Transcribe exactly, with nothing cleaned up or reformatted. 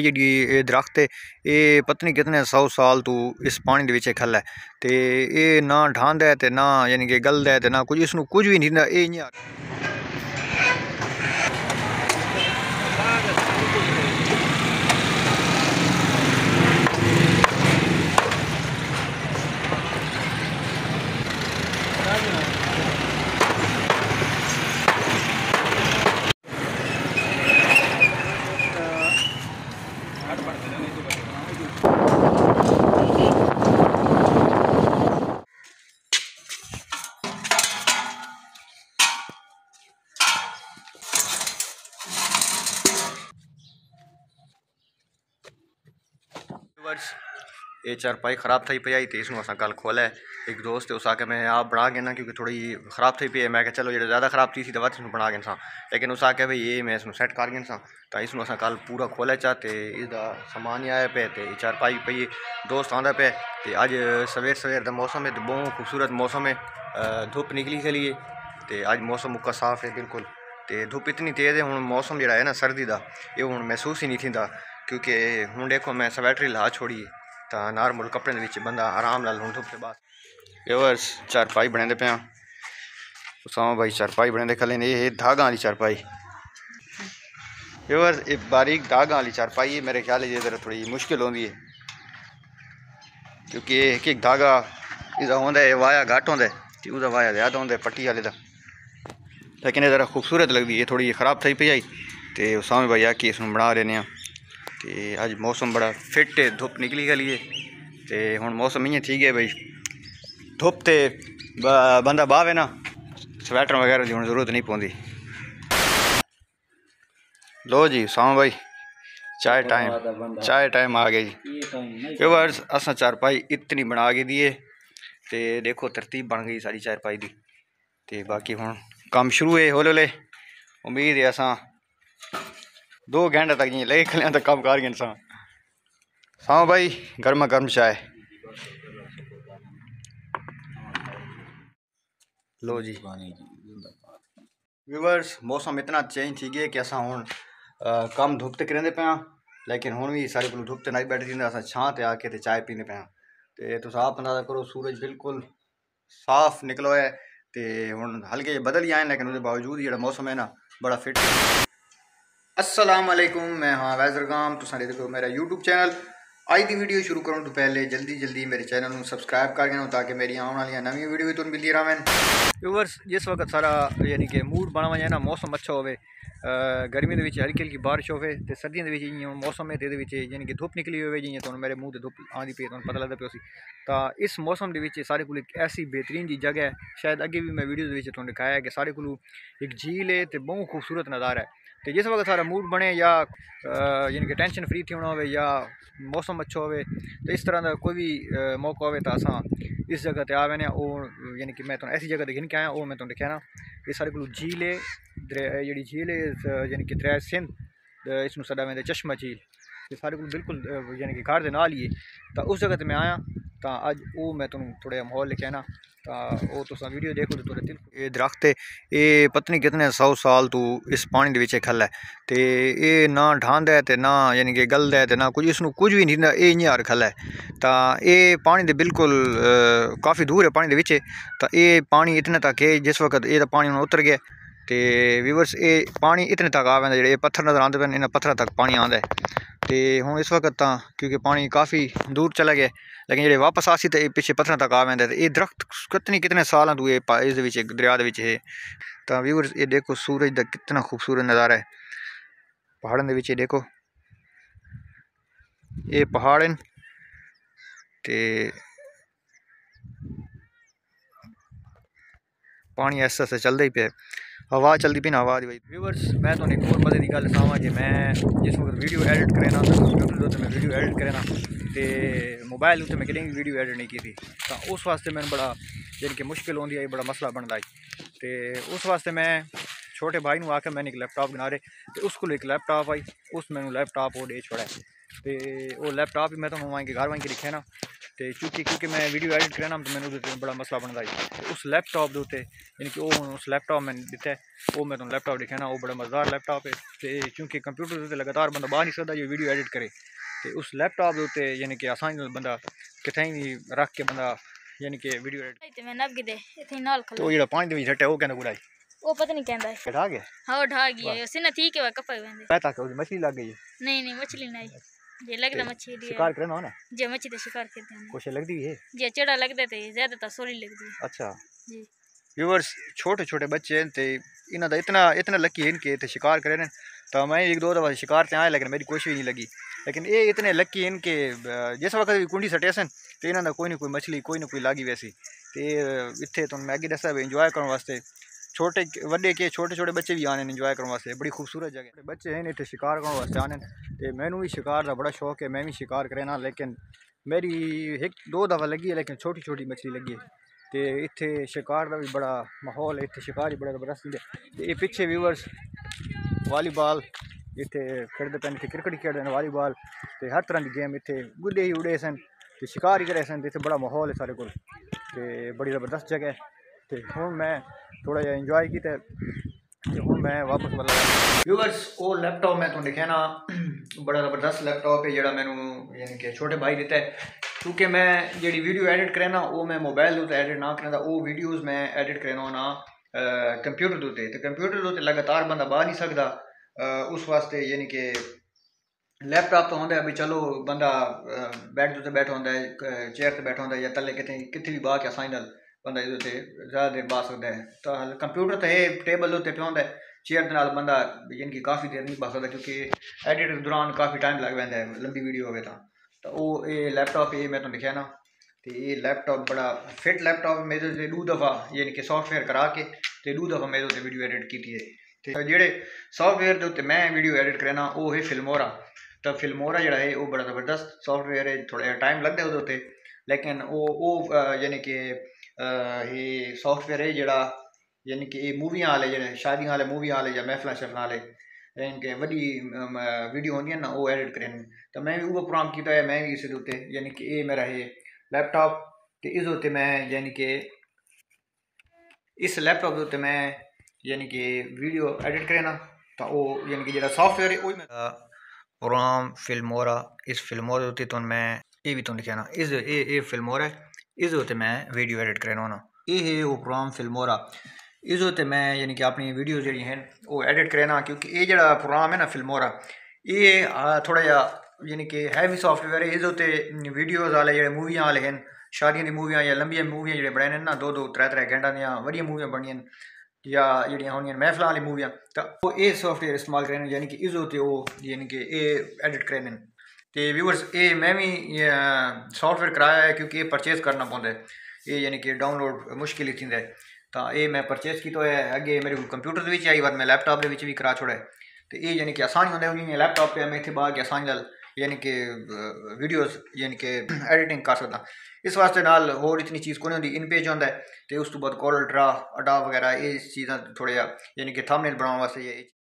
जी दरख्त है ये पता नहीं कितने सौ साल तू इस पानी के विच खल है तो ये ना ढांदा है तो ना यानी कि गलदा है तो ना कुछ इसनू कुछ भी नहीं दिंदा। ये इयां ये चारपाई ख़राब थी पई आई तो इसमें असा कल खोला है। एक दोस्त है उस आके मैं आप बना के ना क्योंकि थोड़ी ख़राब थी पई है मैं चलो जो ज़्यादा ख़राब थी सी तो इसमें बना के सा लेकिन उस आके भाई ये मैं इसमें सैट कर सा तो इसमें असा कल पूरा खोला चाहते इसका समान ही आया पे तो ये चारपाई पई दोस्त आंदा पे तो अज सवेर सवेर का मौसम है तो बहुत खूबसूरत मौसम है। धुप निकली खली है तो अज मौसम उका साफ है बिल्कुल तो धुप इतनी तेज़ है हूँ मौसम जरा है ना सर्दी का ये हूँ महसूस ही नहीं थींदा क्योंकि हूँ देखो मैं स्वेटर ला छोड़ी तो नॉर्मल कपड़े विच बंदा आराम लाल हूँ। धुप बाद व्यूअर्स चारपाई बने पे उसामा भाई चारपाई बने खले ने ये धागा वाली चारपाई व्यूअर्स ये बारीक धागा वाली चारपाई है मेरे ख्याल ये जरा थोड़ी मुश्किल होती है क्योंकि एक एक धागा इसका होंदा है वाया घट होंदा है उसका वाया ज़्यादा होंदा है पट्टी वाले का लेकिन ये जरा खूबसूरत लगती है थोड़ी ख़राब थी पई आई तो उसामा भाई आके इसमें बना लेने ते अज मौसम बड़ा फिट है धुप निकली गली है तो हुण मौसम इं ठीक है भाई धुप तो बंदा बावे ना स्वेटर वगैरह की हुण जरूरत नहीं पौंदी। लो जी साम भाई चाय टाइम चाय टाइम आ गया जी व्यूअर्स असां चारपाई इतनी बना के दी है तो देखो तरतीब बन गई सारी चारपाई दी तो बाकी हुण काम शुरू है हौले हौले उम्मीद है असां दो घंटे तक जी ले खलियाँ तक काम कर गए इंसान। सामा भाई गर्मा गर्म चाय लो जी। व्यूअर्स मौसम इतना चेंज थी गया कि अस हूँ कम धुप तो करेंदे पे लेकिन हूँ भी सारे को धुप तो नहीं बैठी अस छां ते आके चाय पीने पे तो तुस आप अंदाजा करो सूरज बिल्कुल साफ निकलो है तो हूँ हल्के बदल ही आए लेकिन उसके बावजूद जो मौसम है ना बड़ा फिट है। अस्सलाम वालेकुम मैं हाँ अवैस ज़रगाम तुस देखो मेरा यूट्यूब चैनल। आज की वीडियो शुरू करूँ तो पहले जल्दी जल्दी मेरे चैनल को सब्सक्राइब कर देना ताकि मेरी आने वाली नवी वीडियो भी तुम मिलती रहन। व्यूअर्स जिस वक्त सारा यानी कि मूड बना हुआ है ना मौसम अच्छा होवे गर्मी के हल्की हल्की बारिश होवे तो सर्दियों के मौसम है तो ये यानी कि धुप निकली हुई जिन्हें तुम मेरे मुँह से धुप आँदी पी तुम पता लगता पे तो इस मौसम के सारे को एक ऐसी बेहतरीन जी जगह है शायद अगे भी मैं वीडियो तुम दिखाया कि सारे को एक झील है तो बहुत खूबसूरत नज़ारा है तो जिस वक्त सारा मूड बने या यानी कि टेंशन फ्री थी होना हो या मौसम अच्छा होवे तो इस तरह का कोई भी मौका होवे तो असा इस जगह पर आ वैने और यानी कि मैं तो ऐसी जगह गिन के आया और मैं तुम दिखाना ये सारे को झील है जी झील है यानी कि दरिया सिंध इसमें सदा मैं चश्मा झील तो सारे को बिल्कुल यानी कि घर के नाल ही तो उस जगह पर मैं आया तो अज वो मैं तुम थोड़ा जिहा माहौल लेके आना तो तुस वीडियो देखो तो थोड़े दिल ये दरख्त है ये पता नहीं कितने सौ साल तू इस पानी के विच खल है तो ये ना ढांदा है तो ना यानी कि गलदा है तो ना कुछ इसनू कुछ भी नहीं दिंदा ये इयां हर खल है तो ये पानी के बिल्कुल काफ़ी दूर है पानी के विच तो ये पानी इतने तक है जिस वक्त ये पानी हुण उतर गया तो व्यूअर्स ये पानी इतने तक आवे जिहड़े पत्थर नज़र आते हैं इन्हां पत्थर तक पानी आंदा है तो हूँ इस वक्त तो क्योंकि पानी काफ़ी दूर चला गया लेकिन जो वापस आसी तो पिछले पत्थर तक आ जाता है ये दरख्त कितने कितने साल तू ये इस दरिया है तो व्यूअर्स ये देखो सूरज का कितना खूबसूरत नज़ारा है पहाड़ों के ये देखो ये पहाड़ हैं तो पानी ऐसा ऐसा चलता ही पे हवा चलती पी ना हवा दी भाई। व्यूअर्स मैं तो एक होर मजे की गल सनावां कि मैं जिस वक्त वीडियो एडिट करे ना कंप्यूटर तो मैं वीडियो एडिट करे ना तो मोबाइल उत्ते मैं कहीं वीडियो एडिट नहीं की थी तो उस वास्ते मैंने बड़ा यानी कि मुश्किल होती है बड़ा मसला बनता है तो उस वास्ते मैं छोटे भाई को आकर मैंने एक लैपटॉप बना रहे तो उसको एक लैपटॉप आई उस मैंने लैपटॉप वो दे छोड़ा तो वह लैपटॉप भी मैं तो मंगवाएं के घर वाई के रखे ना, तो चूँकि क्योंकि मैं वीडियो एडिट करा ना तो मैंने उस बड़ा मसला बनता है। उस लैपटॉप के उत्ते यानी कि वह उस लैपटॉप मैंने दिता है, वो मैं तुम्हें लैपटॉप दिखाना, वो बड़ा मजेदार लैपटॉप है। तो चूँकि कंप्यूटर से लगातार बंदा बाहर नहीं सकता जो वीडियो एडिट करे, तो उस लैपटॉप के उत्ते यानी कि आसानी बंदा कितें भी रख के बंदा यानी कि वीडियो एडिट। तो जो पानी भी झटे वो कहना बुराई वो पता नहीं कहंदा है ढा गया। हां ढा गया है, सिना ठीक है कपा वेंदे पता का मछली लग गई। नहीं नहीं मछली नहीं, ये लगदा मछली है। शिकार करना हो ना जे मछली तो शिकार करते हैं कोशिश लगदी है जे चड़ा लगदा ते ज्यादा तो सोली लगदी। अच्छा जी व्यूअर्स, छोटे-छोटे बच्चे हैं ते इना दा इतना इतना लकी हैं कि ते शिकार करे ने। तो मैं एक दो दफा शिकार ते आए लेकिन मेरी कोशिश ही नहीं लगी, लेकिन ये इतने लकी हैं कि जिस वक्त भी कुंडी सटे सन तो इना दा कोई ना कोई मछली कोई ना कोई लागी। वैसी ते इत्थे तो मैं आगे दसा भी एंजॉय करन वास्ते छोटे वे के छोटे छोटे बच्चे भी आने इंजॉय करने वास्ते। बड़ी खूबसूरत जगह है, बच्चे हैं इतने शिकार करने वास्ते आने। तो मैनू भी शिकार का बड़ा शौक है, मैं भी शिकार करना, लेकिन मेरी एक दो दफ़ा लगी है लेकिन छोटी छोटी मछली लगी है। तो इतने शिकार का भी बड़ा माहौल है, इतने शिकार भी बड़ा जबरदस्त है। ये पिछे व्यूवर्स वालीबॉल इतने खेलते पैन, इतने क्रिकेट खेलते हैं, वालीबॉल तो हर तरह की गेम इतने गुडे ही उड़े सन तो शिकार ही करे सन। इतने बड़ा माहौल है सारे को, बड़ी जबरदस्त जगह है। तो हम मैं थोड़ा जहा इंजॉय किया, हूँ मैं वापस मतलब व्यूवर्स वो लैपटॉप मैं तुम दिखाना बड़ा जबरदस्त लैपटॉप है जोड़ा मैनू यानी कि छोटे भाई दिता है। क्योंकि मैं जी वीडियो एडिट करे ना वो मैं मोबाइल उत्ते एडिट ना करना, वो वीडियोज़ मैं एडिट करना ना कंप्यूटर उत्ते। तो कंप्यूटर उत्ते लगातार बंदा बाहर नहीं सकता, उस वास्ते यानी कि लैपटॉप तो होंगे भी चलो बंदा बैड उत्ते बैठा होंगे, चेयर पर बैठा होंगे या तले कितने कितने भी बाह के आसानी नाल बंदा ये ज़्यादा देर बह सकता है। तो कंप्यूटर तो है टेबल उत्ते पे होंगे, चेयर के नाल बंदा यानी कि काफ़ी देर नहीं बह सकता क्योंकि एडिट दौरान काफ़ी टाइम लग पैंदा है लंबी वीडियो होवे तां। तो वो ये लैपटॉप ये मैं तुहानूं दिखाया ना, तो ये लैपटॉप बड़ा फिट लैपटॉप मेरे से दो दफ़ा यानी कि सॉफ्टवेयर करा के तो दो दफ़ा मेरे उत्ते वीडियो एडिट की है। तो जेडे सॉफ्टवेयर के उत्ते मैं वीडियो एडिट करे ना वो है फिल्मोरा। तो फिल्मोरा जोड़ा है वो बड़ा जबरदस्त सॉफ्टवेयर है, थोड़ा टाइम लगता है उसके उत्ते लेकिन वो वो यानी कि ये सॉफ्टवेयर है जोड़ा यानी कि ये मूवियां आले जो शादियां आले मूवियां आले या महफिल शफल आले यानी कि वही वीडियो होंगे ना वो एडिट करें। तो मैं भी वो प्रोग्राम किया है, मैं भी इस उत्ते यानी कि ये मेरा है लैपटॉप। तो इस उत्ते मैं यानी कि इस लैपटॉप के उत्ते मैं यानी कि वीडियो एडिट करे ना, तो वो यानी कि जो सॉफ्टवेयर है वही मैं प्रोग्राम फिल्मोरा। इस फिल्मोरा उत्ते तो मैं ये भी तुम लिखा ना इस ये फिल्मोरा है, इस उत्ते मैं वीडियो एडिट करना होना। ये है वो प्रोग्राम फिल्मोरा, इस उत्ते मैं यानी कि अपनी वीडियो जी हैं वो एडिट करना क्योंकि ये जो प्रोग्राम है ना फिल्मोरा ये थोड़ा जहा यानी कि हैवी सॉफ्टवेयर है। इस उत्ते वीडियोज़ आले जो मूवियां आले हैं, शादियों की मूवियां या लंबिया मूवियां जो बनाने ना दो दो त्रै त्रै घंटा दियाँ वड़िया मूवियां बनियां या जो महफिल वाली मूवियां, तो वो ये सॉफ्टवेयर इस्तेमाल करें यानी कि इस उत्ते वो यानी कि ये एडिट करें। तो व्यूअर्स ये मैं भी सॉफ्टवेयर कराया है क्योंकि ये परचेज करना पौंदा है, ये यानी कि डाउनलोड मुश्किल ही थींदा है। तो ये मैं परचेज की तो है, अगे मेरे को कंप्यूटर के आई बार मैं लैपटॉप के भी करा छोड़ा है। तो ये यानी कि आसानी होंगे उन्हीं लैपटॉप पर मैं इतने बाहर के आसानी नाल यानी कि वीडियोज़ यानी कि एडिटिंग कर सकता। इस वास्ते नाल होर इतनी चीज़ कोई होंगी, इन पेज होंगे तो उस तो बाद कोरल ड्रा अडा वगैरह ये चीज़ां थोड़ा यानी कि थंबनेल बनाने वास्ते